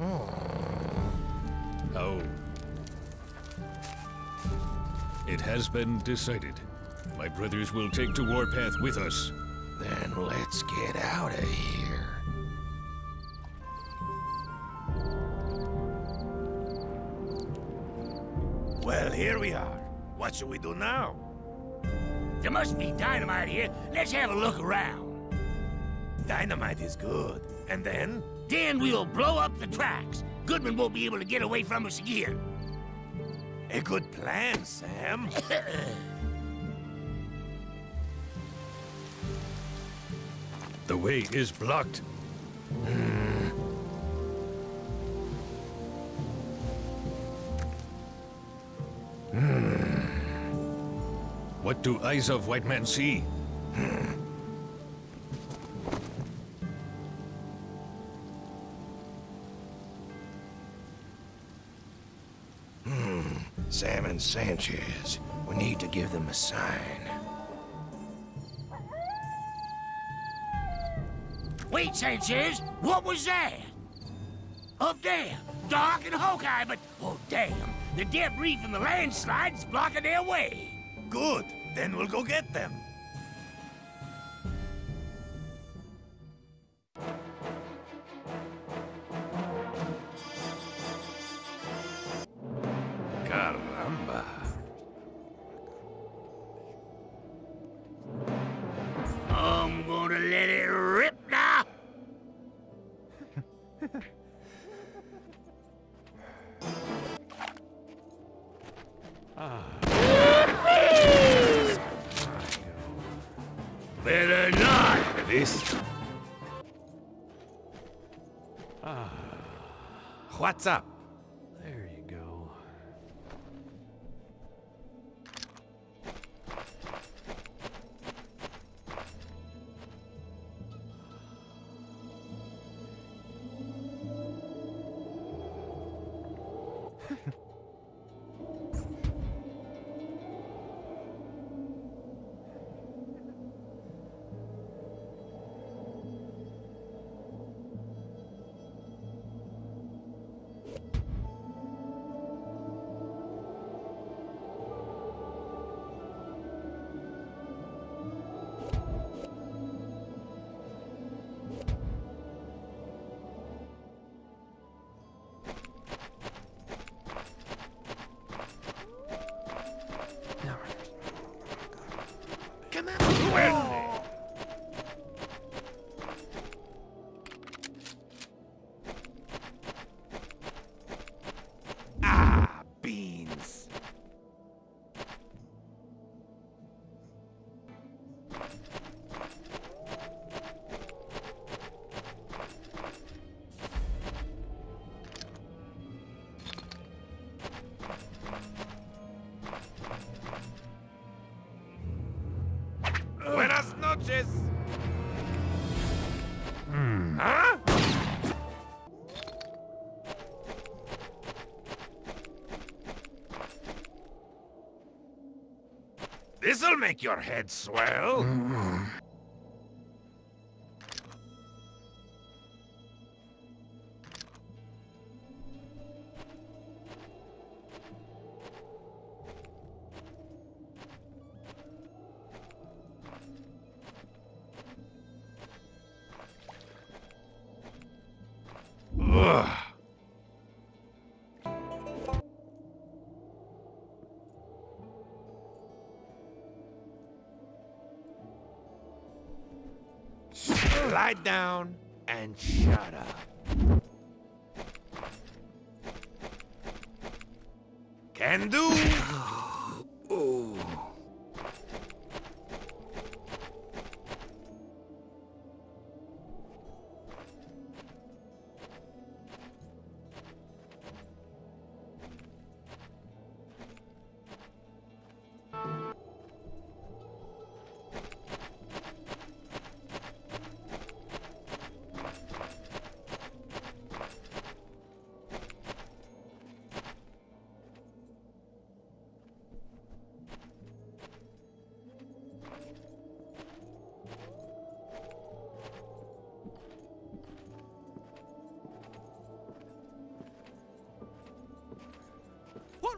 Oh. It has been decided. My brothers will take to Warpath with us. Then let's get out of here. Well, here we are. What should we do now? There must be dynamite here. Let's have a look around. Dynamite is good. And then? Then we'll blow up the tracks. Goodman won't be able to get away from us again. A good plan, Sam. The way is blocked. What do eyes of white man see? Sam and Sanchez, we need to give them a sign. Wait, Sanchez, what was that? Up there, dark and Hawkeye, but oh damn, the debris from the landslide's blocking their way. Good, then we'll go get them. What's up? There you go. This'll make your head swell. Lie down and shut up. Can do. Ooh.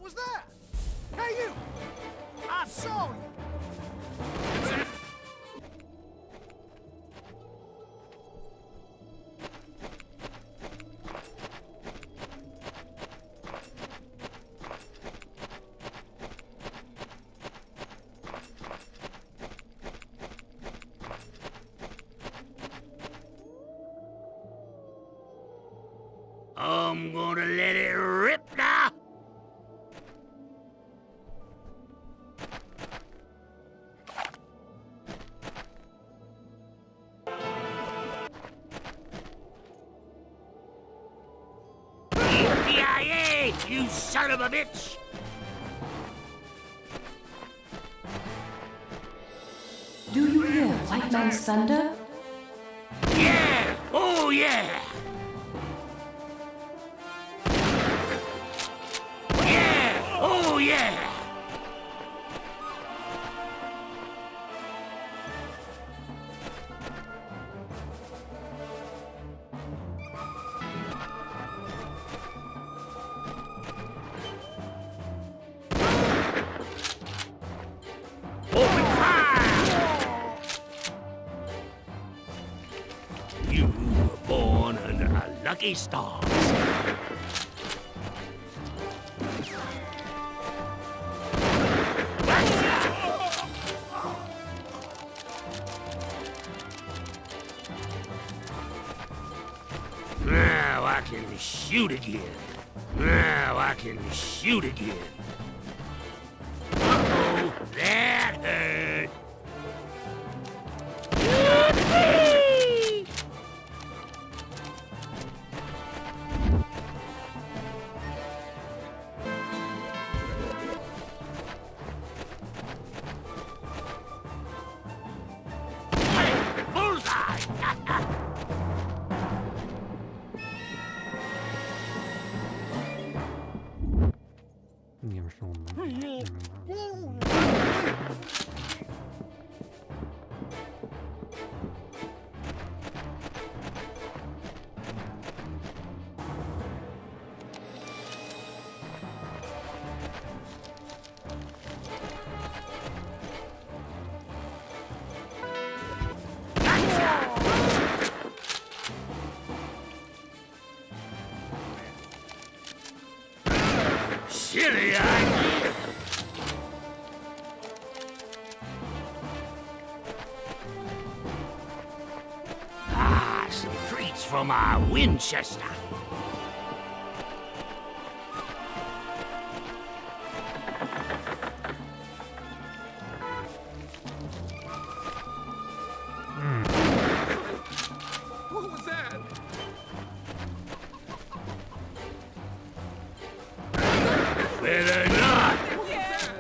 What was that? Hey, you! I saw you! I'm gonna let it rip now! B.I.A., you son of a bitch! Do you hear White Man's thunder? Yeah! Oh, yeah! Yeah! Open fire! You were born under a lucky star. Shoot again. Now I can shoot again. Uh-oh, that hurt. Yippee! Hey, bullseye! Silly idea! Ah, some treats for my Winchester. What was that? Better not! Yeah.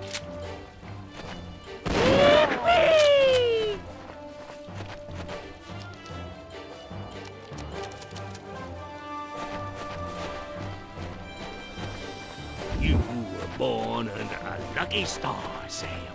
Yippee! You were born under a lucky star, Sam.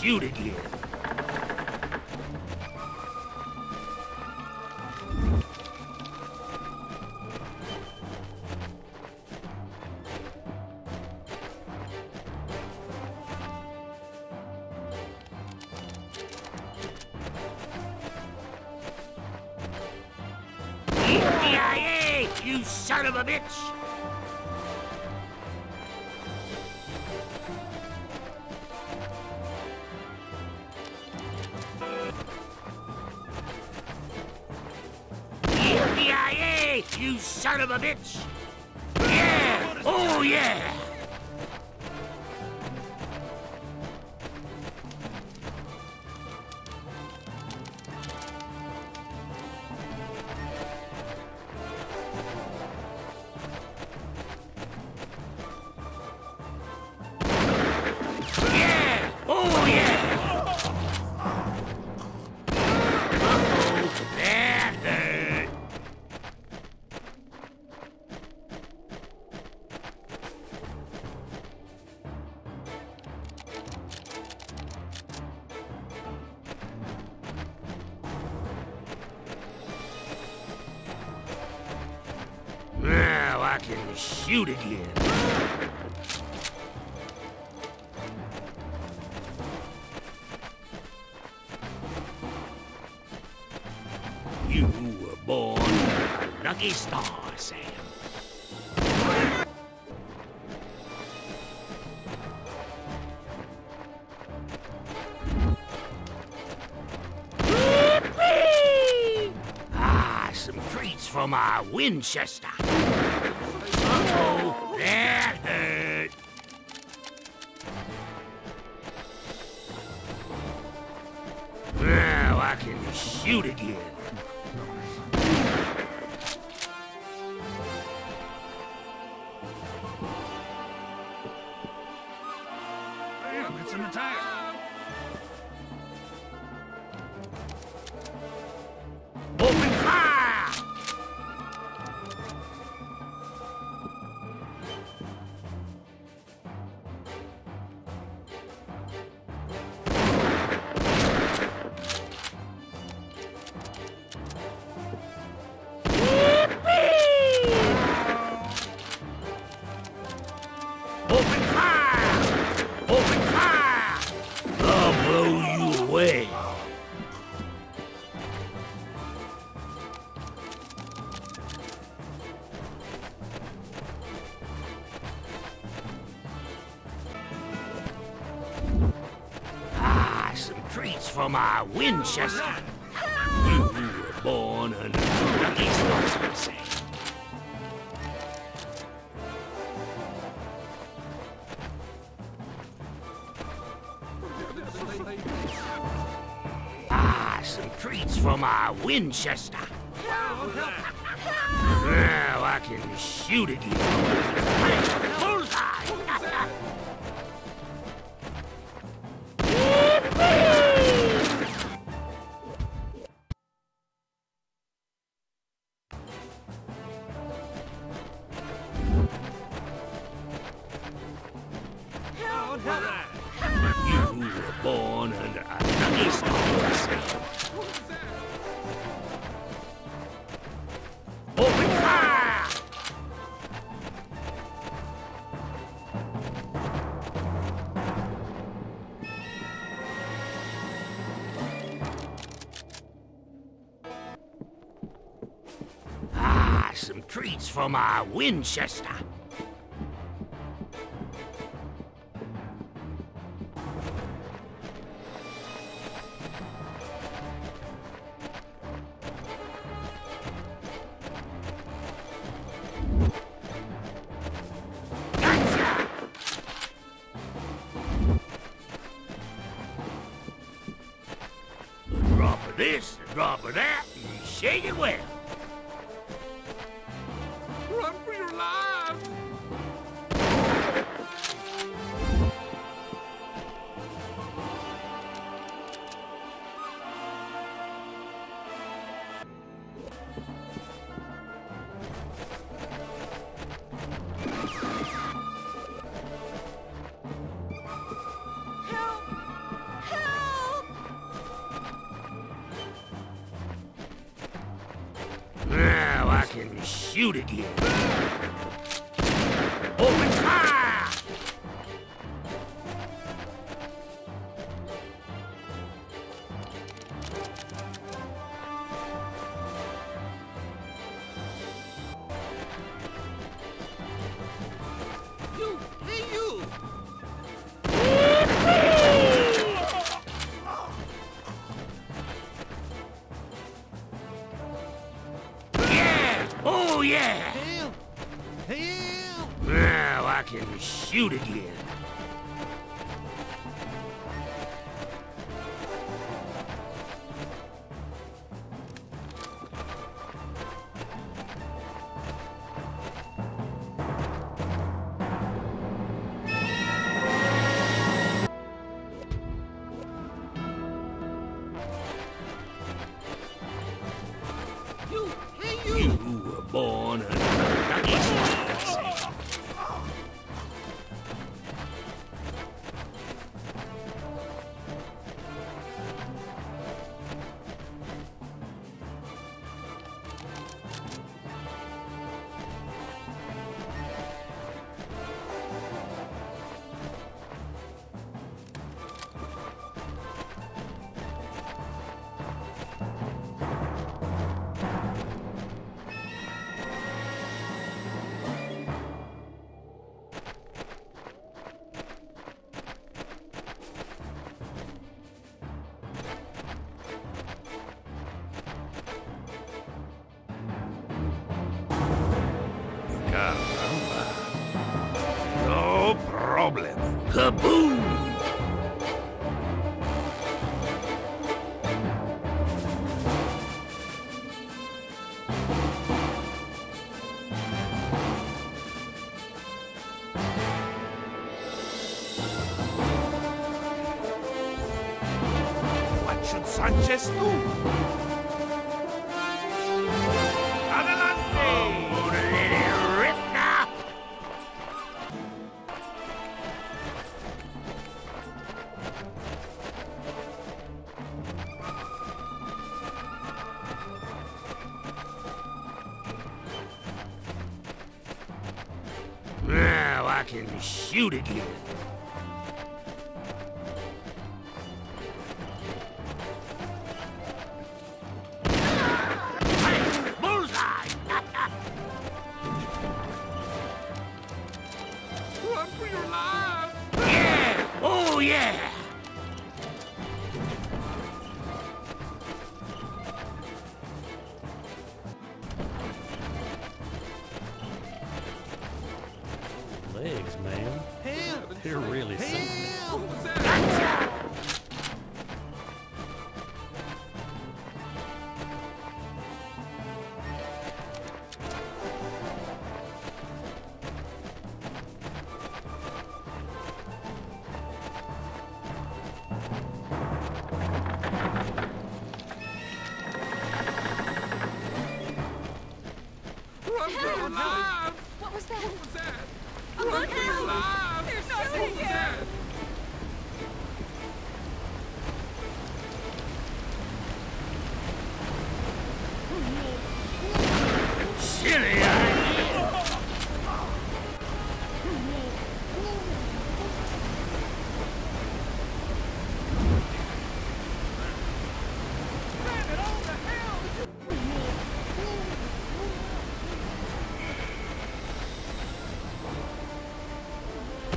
Shoot again. you son of a bitch! You son of a bitch! Yeah! Oh yeah! Yeah! Oh yeah! Uh-oh, bad bird! I can shoot again. You were born a lucky star, Sam. Ah, some treats from our Winchester. Oh, that hurt! Now I can shoot again. Damn, it's an attack! Open fire! Treats from our Winchester. You were born under the lucky stars, say. Ah, some treats from our Winchester. Now I can shoot again. Bullseye! You were born under a lucky star. Open fire! Ah, some treats from our Winchester. This, a drop of that, and shake it well. Run for your life! Shoot again. Open fire! Yeah! Help! Help! Now I can shoot again. Kaboom! What should Sanchez do? I can shoot again. Bullseye! Run for your life! Yeah! Oh yeah! Man. They're really something. Gotcha! What was that? What was that? Look out! There's nothing here! Silly idea!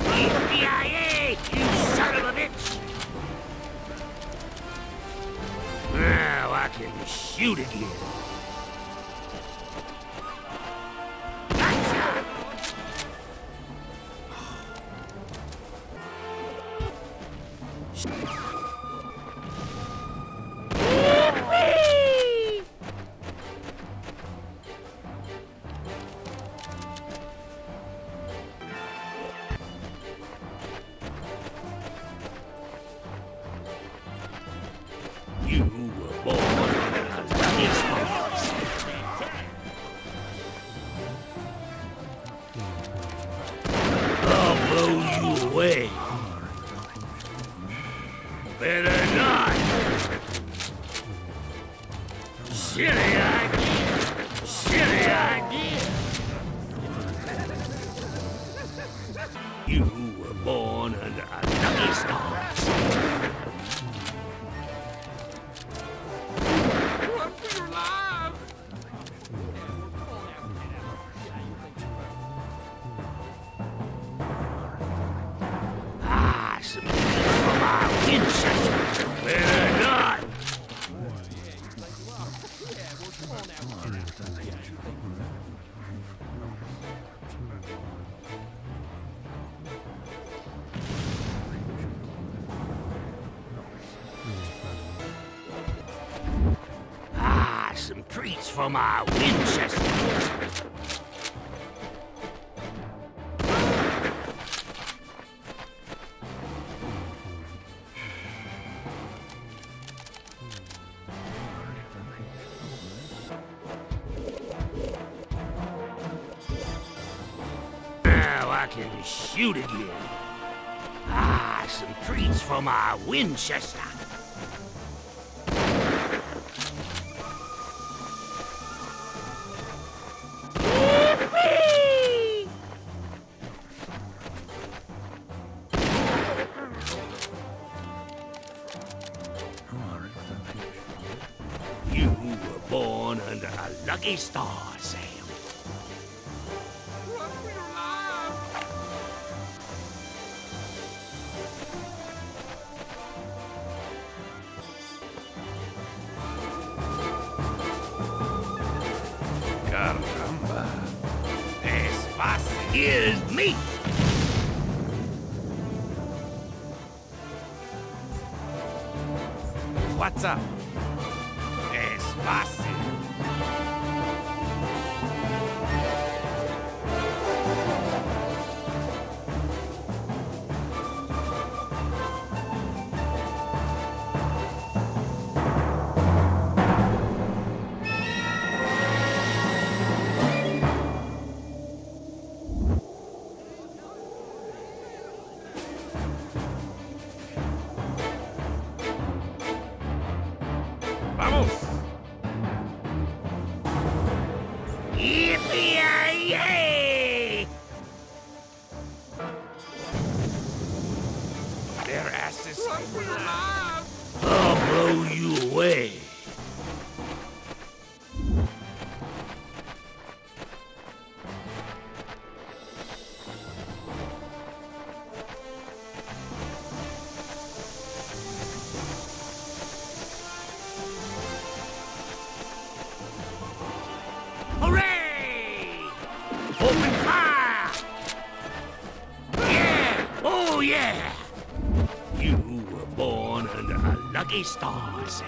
CIA, you son of a bitch! Now I can shoot again. Gotcha! Yippee! Way. Better not. Silly idea. Silly idea. You were born under a lucky star. Run for your life. Winchester! Better not! treats for my Winchester. Shoot again. Ah, some treats for my Winchester. Yippee! You were born under a lucky star, Sam. Here's me! What's up? Despacito. I'll blow you away. Hooray! Open fire! Yeah! Oh yeah! You were born under a lucky star, Sam.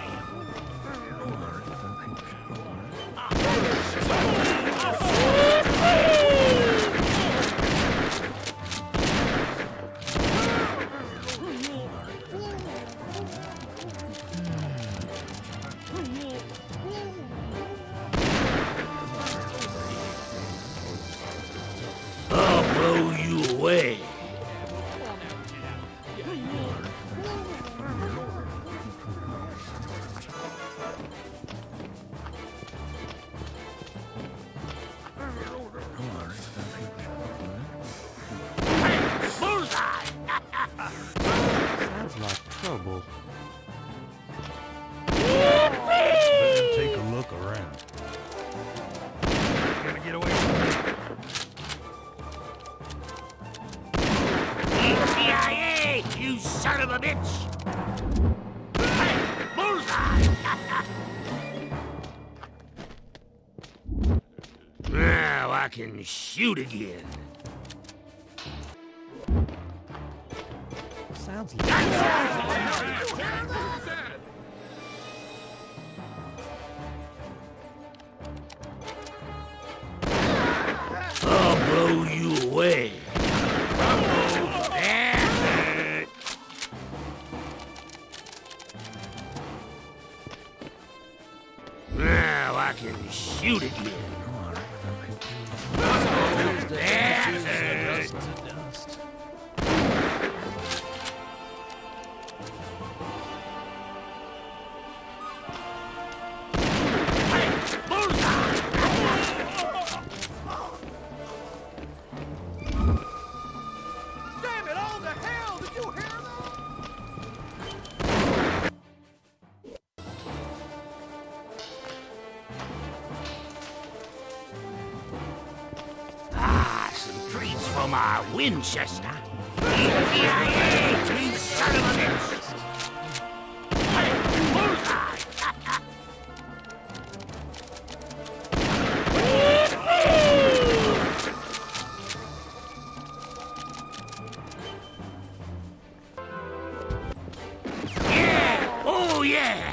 I'll blow you away. Sounds like trouble. Better take a look around. Gotta get away from me. CIA, you son of a bitch! Hey, bullseye! Now I can shoot again. Sounds like I'll blow you away. Now I can shoot again. My Winchester. You son of a bitch! Yeah! Oh yeah!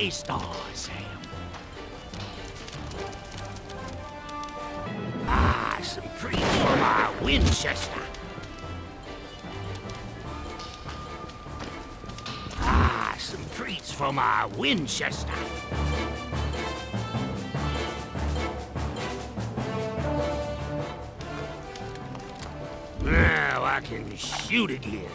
east. Oh, Sam. Ah, some trees for my Winchester. Ah, some treats for my Winchester. Now I can shoot again.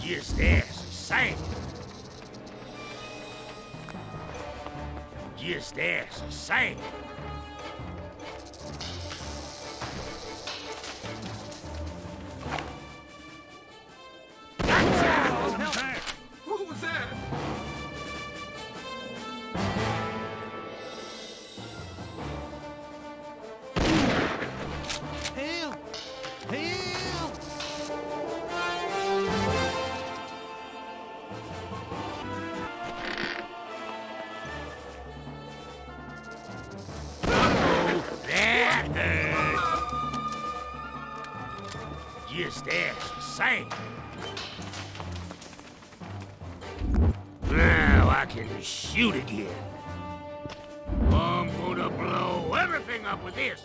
Just ask Sam. Just ask Sam. Gotcha! What was that? Hell! Hell! Just ask Sam. Now I can shoot again. I'm gonna blow everything up with this.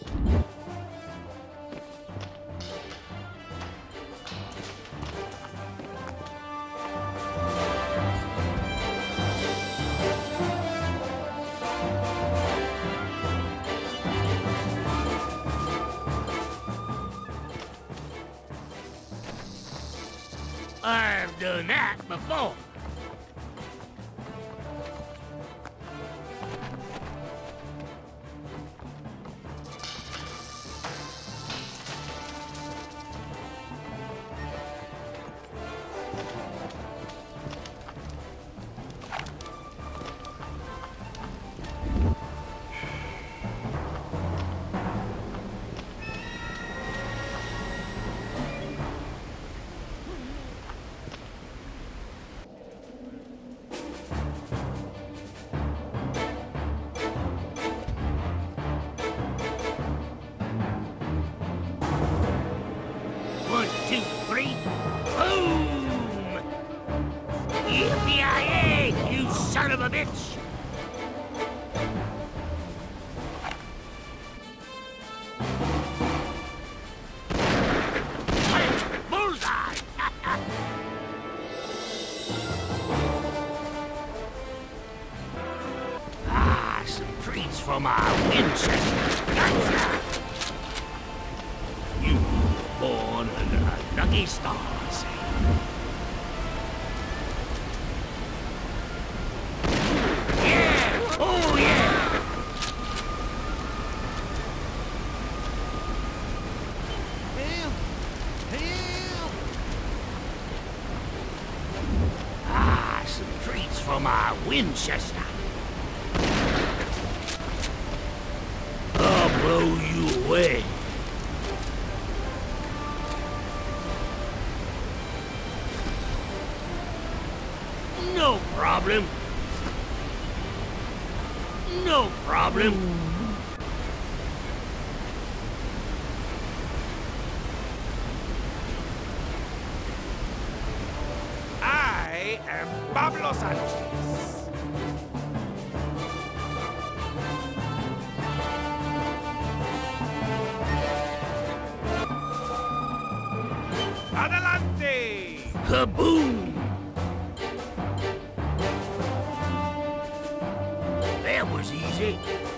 I've done that before. EPIA, you son of a bitch! Bullseye! Ah, some treats for my Winchester. Gotcha! You were born under a lucky star, Sam. From my Winchester. I'll blow you away. No problem. No problem. I am Pablo Sanchez. Adelante! Kaboom! That was easy.